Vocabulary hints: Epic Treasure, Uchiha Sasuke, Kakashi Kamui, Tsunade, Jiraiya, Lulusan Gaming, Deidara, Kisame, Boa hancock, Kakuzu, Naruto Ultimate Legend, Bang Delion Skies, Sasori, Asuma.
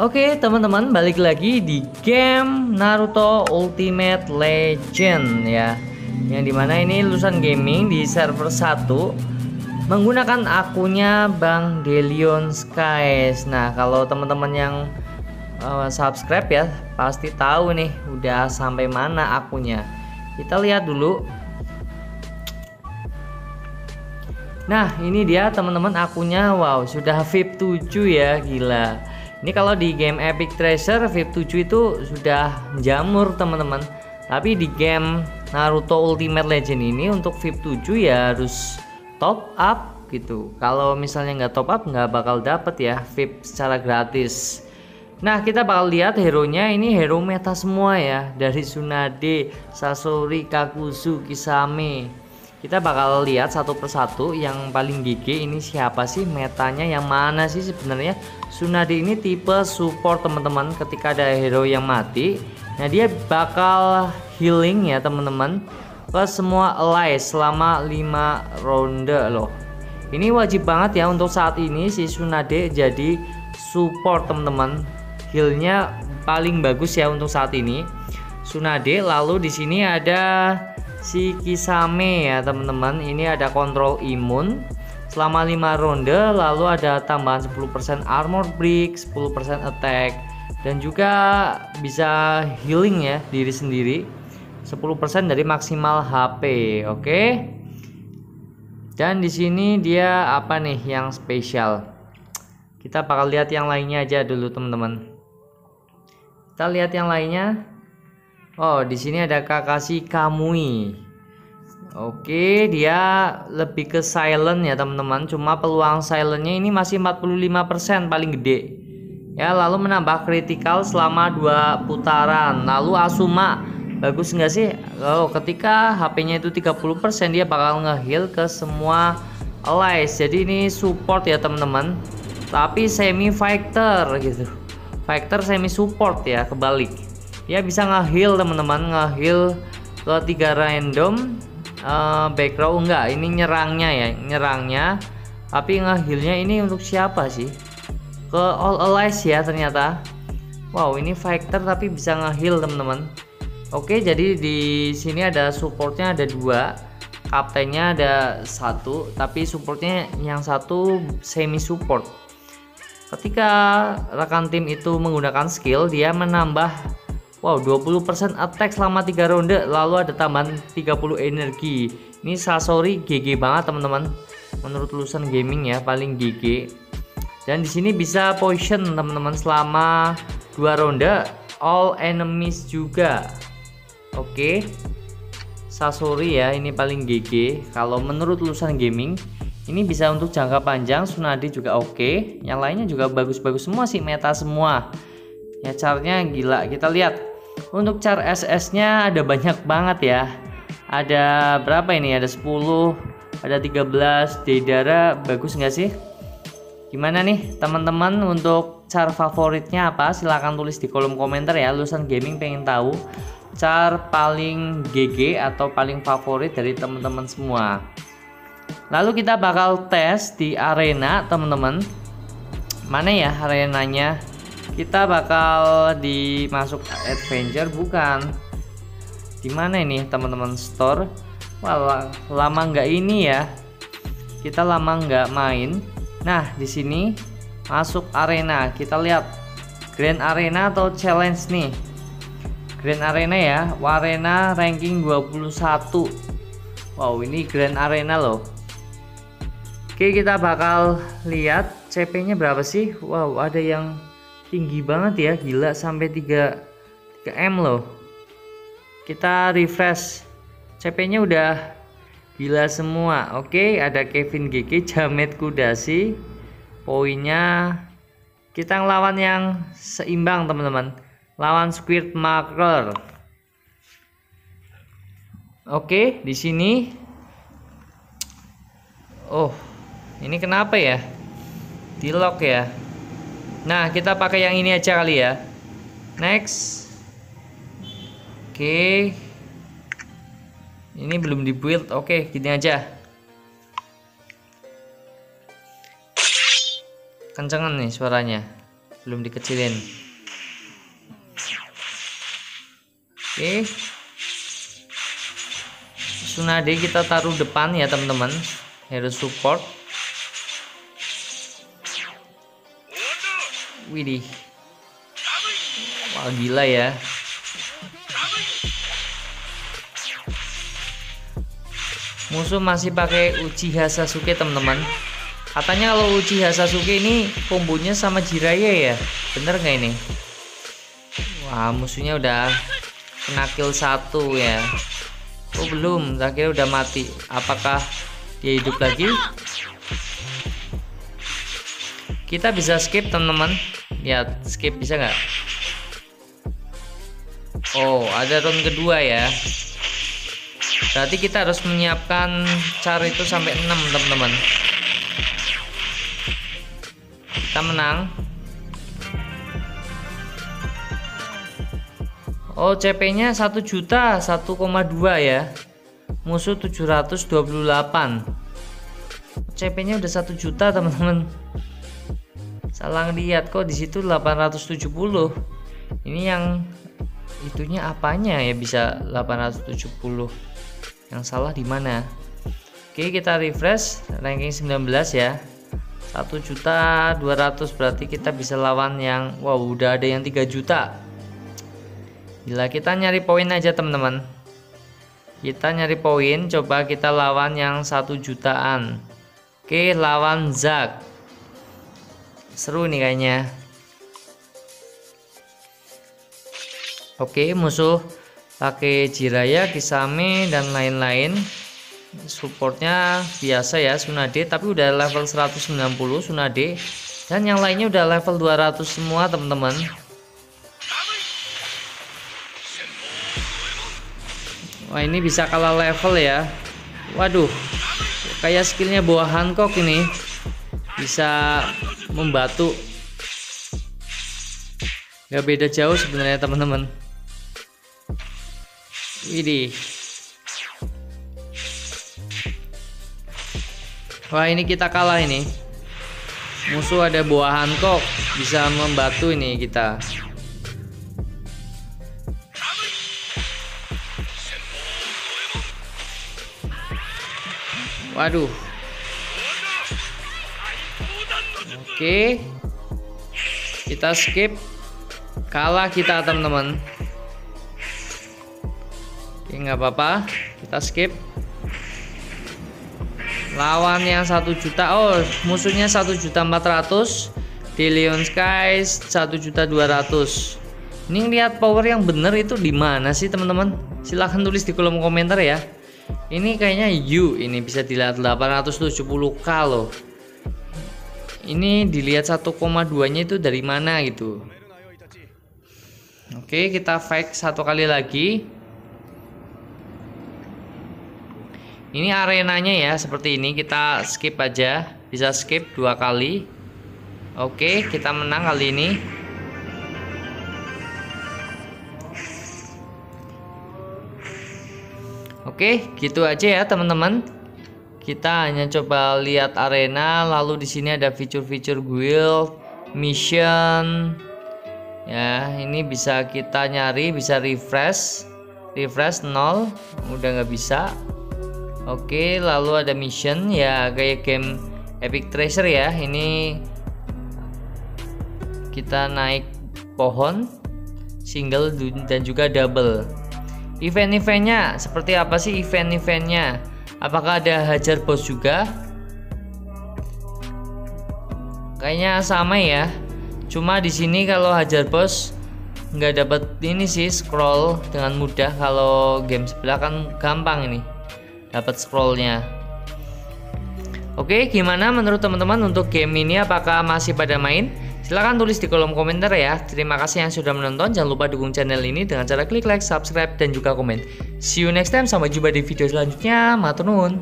Oke teman-teman, balik lagi di game Naruto Ultimate Legend ya, yang dimana ini Lulusan Gaming di server 1 menggunakan akunnya Bang Delion Skies. Nah kalau teman-teman yang subscribe ya pasti tahu nih udah sampai mana akunnya. Kita lihat dulu. Nah ini dia teman-teman akunnya. Wow, sudah VIP 7 ya, gila. Ini kalau di game Epic Treasure VIP 7 itu sudah jamur teman-teman. Tapi di game Naruto Ultimate Legend ini untuk VIP 7 ya harus top up gitu. Kalau misalnya nggak top up nggak bakal dapet ya VIP secara gratis. Nah kita bakal lihat hero-nya, ini hero meta semua ya. Dari Tsunade, Sasori, Kakuzu, Kisame. Kita bakal lihat satu persatu yang paling gigih ini siapa sih, metanya yang mana sih sebenarnya. Tsunade ini tipe support teman-teman, ketika ada hero yang mati, nah dia bakal healing ya teman-teman ke semua ally selama 5 ronde loh. Ini wajib banget ya untuk saat ini si Tsunade jadi support teman-teman, healnya paling bagus ya untuk saat ini Tsunade. Lalu di sini ada si Kisame ya teman-teman, ini ada kontrol imun selama 5 ronde, lalu ada tambahan 10% armor break, 10% attack, dan juga bisa healing ya diri sendiri 10% dari maksimal HP. Oke. Dan di sini dia apa nih yang spesial? Kita bakal lihat yang lainnya aja dulu teman-teman. Kita lihat yang lainnya. Oh, di sini ada Kakashi Kamui. Oke, dia lebih ke silent ya teman-teman. Cuma peluang silentnya ini masih 45% paling gede. Ya, lalu menambah critical selama 2 putaran. Lalu Asuma, bagus nggak sih? Oh, ketika HP-nya itu 30% dia bakal nge-heal ke semua allies. Jadi ini support ya teman-teman. Tapi semi fighter gitu. Fighter semi support ya, kebalik. Dia bisa nge-heal teman-teman, nge-heal ke 3 random, back row enggak, ini nyerangnya ya, nyerangnya. Tapi nge-healnya ini untuk siapa sih? Ke all allies ya ternyata. Wow, ini fighter tapi bisa nge-heal teman-teman. Oke, jadi di sini ada supportnya ada 2, kaptennya ada 1, tapi supportnya yang 1 semi support. Ketika rekan tim itu menggunakan skill, dia menambah, wow, 20% attack selama 3 ronde, lalu ada tambahan 30 energi. Ini Sasori GG banget teman-teman. Menurut Lulusan Gaming ya paling GG. Dan di sini bisa poison teman-teman selama 2 ronde all enemies juga. Oke. Sasori ya ini paling GG kalau menurut Lulusan Gaming. Ini bisa untuk jangka panjang, Tsunade juga oke. Yang lainnya juga bagus-bagus semua sih, meta semua. Ya charnya gila. Kita lihat untuk char SS-nya ada banyak banget ya. Ada berapa ini? Ada 10, ada 13. Deidara bagus nggak sih? Gimana nih teman-teman untuk char favoritnya apa? Silahkan tulis di kolom komentar ya. Lulusan Gaming pengen tahu char paling GG atau paling favorit dari teman-teman semua. Lalu kita bakal tes di arena teman-teman. Mana ya arenanya? Kita bakal dimasuk adventure bukan? Dimana ini teman-teman, store? Wah, lama nggak ini ya? Kita lama nggak main. Nah di sini masuk arena. Kita lihat Grand Arena atau Challenge nih. Grand Arena ya. Arena ranking 21. Wow ini Grand Arena loh. Oke kita bakal lihat CP-nya berapa sih? Wow ada yang tinggi banget ya, gila sampai 3M loh. Kita refresh, CP-nya udah gila semua. Oke, ada Kevin GG, Jamet Kudasi, poinnya. Kita ngelawan yang seimbang teman-teman, lawan Squid Marker. Oke, di sini. Oh, ini kenapa ya? Di lock ya. Nah kita pakai yang ini aja kali ya. Next. Oke. Ini belum di build. Oke gini aja. Kencengan nih suaranya. belum dikecilin. Oke, Tsunade kita taruh depan ya teman-teman, harus support. Widih, wah gila ya. Musuh masih pakai Uchiha Sasuke teman-teman. Katanya kalau Uchiha Sasuke ini kombonya sama Jiraiya ya, bener nggak ini? Wah, musuhnya udah kena kill 1 ya. Oh belum, akhirnya udah mati. Apakah dia hidup lagi? Kita bisa skip teman-teman. Lihat, skip bisa nggak? Oh, ada round kedua ya. Berarti kita harus menyiapkan cara itu sampai 6 teman-teman. Kita menang. Oh, CP nya 1.000.000 1,2 ya. Musuh 728. CP nya udah 1.000.000 teman-teman. Salah lihat kok, disitu 870. Ini yang itunya apanya ya bisa 870. Yang salah di mana? Oke, kita refresh ranking 19 ya. 1.200.000 berarti kita bisa lawan yang wow udah ada yang 3.000.000. Gila, kita nyari poin aja teman-teman. Kita nyari poin, coba kita lawan yang 1.000.000-an. Oke, lawan Zack. Seru nih kayaknya. Oke, musuh pakai Jiraiya, Kisame dan lain-lain. Supportnya biasa ya Tsunade, tapi udah level 190 Tsunade, dan yang lainnya udah level 200 semua teman-teman. Wah ini bisa kalah level ya. Waduh, kayak skillnya Boa Hancock ini bisa membatu. Gak beda jauh sebenarnya teman-teman. Widih. Wah ini kita kalah ini. Musuh ada Boa hancock, bisa membantu ini kita. Waduh. Oke, kita skip. Kalah kita teman-teman. Oke nggak apa-apa, kita skip. Lawan yang 1.000.000. Oh musuhnya 1.400.000, Delion Skies 1.200.000. Ini lihat power yang bener itu di mana sih teman-teman? Silahkan tulis di kolom komentar ya. Ini kayaknya you ini bisa dilihat 870k loh. Ini dilihat 1,2 nya itu dari mana gitu. Oke kita fake 1 kali lagi. Ini arenanya ya seperti ini, kita skip aja, bisa skip 2 kali. Oke kita menang kali ini. Oke gitu aja ya teman-teman. Kita hanya coba lihat arena, lalu di sini ada fitur-fitur guild, mission. Ya ini bisa kita nyari, bisa refresh 0, udah nggak bisa. Oke, lalu ada mission ya kayak game Epic Treasure ya. Ini kita naik pohon single dan juga double. Event-eventnya seperti apa sih event-eventnya? Apakah ada hajar bos juga? Kayaknya sama ya. Cuma di sini kalau hajar bos nggak dapat ini sih scroll dengan mudah. Kalau game sebelah kan gampang ini. Dapat scrollnya. Oke, gimana menurut teman-teman untuk game ini? Apakah masih pada main? Silahkan tulis di kolom komentar ya. Terima kasih yang sudah menonton. Jangan lupa dukung channel ini dengan cara klik like, subscribe, dan juga komen. See you next time. Sampai jumpa di video selanjutnya. Matur nuwun.